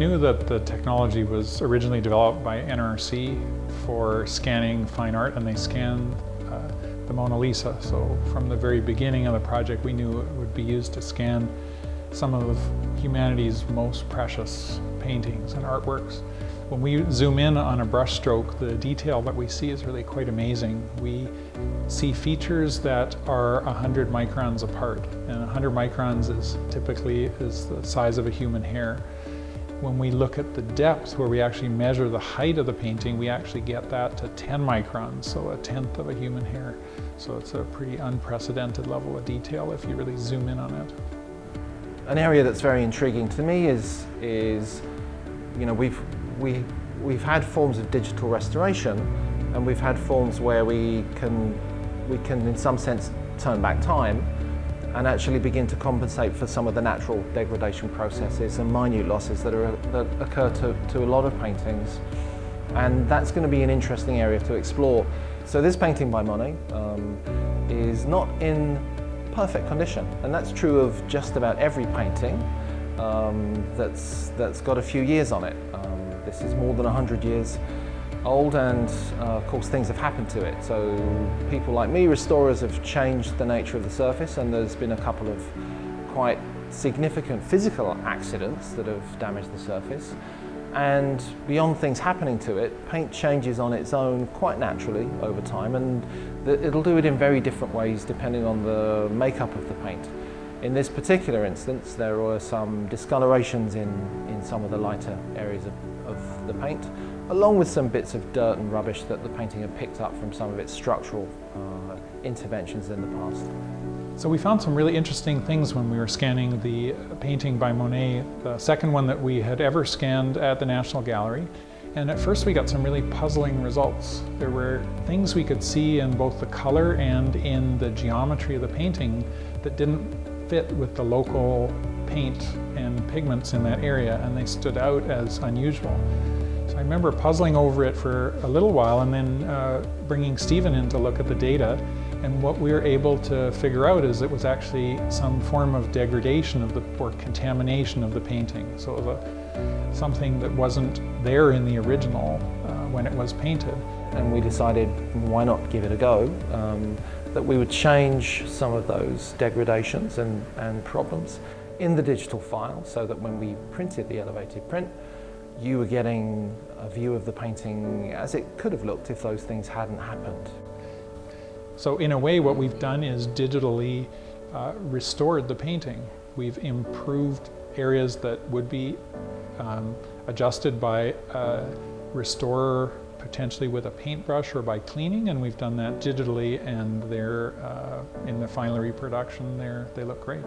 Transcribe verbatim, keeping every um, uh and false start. knew that the technology was originally developed by N R C for scanning fine art, and they scanned uh, the Mona Lisa. So from the very beginning of the project, we knew it would be used to scan some of humanity's most precious paintings and artworks. When we zoom in on a brushstroke, the detail that we see is really quite amazing. We see features that are one hundred microns apart, and one hundred microns is typically is the size of a human hair. When we look at the depth, where we actually measure the height of the painting, we actually get that to ten microns, so a tenth of a human hair. So it's a pretty unprecedented level of detail if you really zoom in on it. An area that's very intriguing to me is, is you know, we've, we, we've had forms of digital restoration, and we've had forms where we can, we can in some sense turn back time and actually begin to compensate for some of the natural degradation processes and minute losses that, are, that occur to, to a lot of paintings. And that's going to be an interesting area to explore. So this painting by Monet um, is not in perfect condition, and that's true of just about every painting um, that's, that's got a few years on it. Um, this is more than one hundred years old, and uh, of course things have happened to it. So people like me, restorers, have changed the nature of the surface, and there's been a couple of quite significant physical accidents that have damaged the surface. And beyond things happening to it, paint changes on its own quite naturally over time, and it'll do it in very different ways depending on the makeup of the paint. In this particular instance, there are some discolorations in, in some of the lighter areas of, of the paint, along with some bits of dirt and rubbish that the painting had picked up from some of its structural uh, interventions in the past. So we found some really interesting things when we were scanning the painting by Monet, the second one that we had ever scanned at the National Gallery. And at first we got some really puzzling results. There were things we could see in both the color and in the geometry of the painting that didn't fit with the local paint and pigments in that area, and they stood out as unusual. So I remember puzzling over it for a little while, and then uh, bringing Stephen in to look at the data. And what we were able to figure out is it was actually some form of degradation of the, or contamination of the painting. So it was a, something that wasn't there in the original uh, when it was painted. And we decided, why not give it a go, um, that we would change some of those degradations and, and problems in the digital file, so that when we printed the elevated print, you were getting a view of the painting as it could have looked if those things hadn't happened. So in a way, what we've done is digitally uh, restored the painting. We've improved areas that would be um, adjusted by a restorer, potentially with a paintbrush or by cleaning, and we've done that digitally, and they're, uh, in the final reproduction, they're, they look great.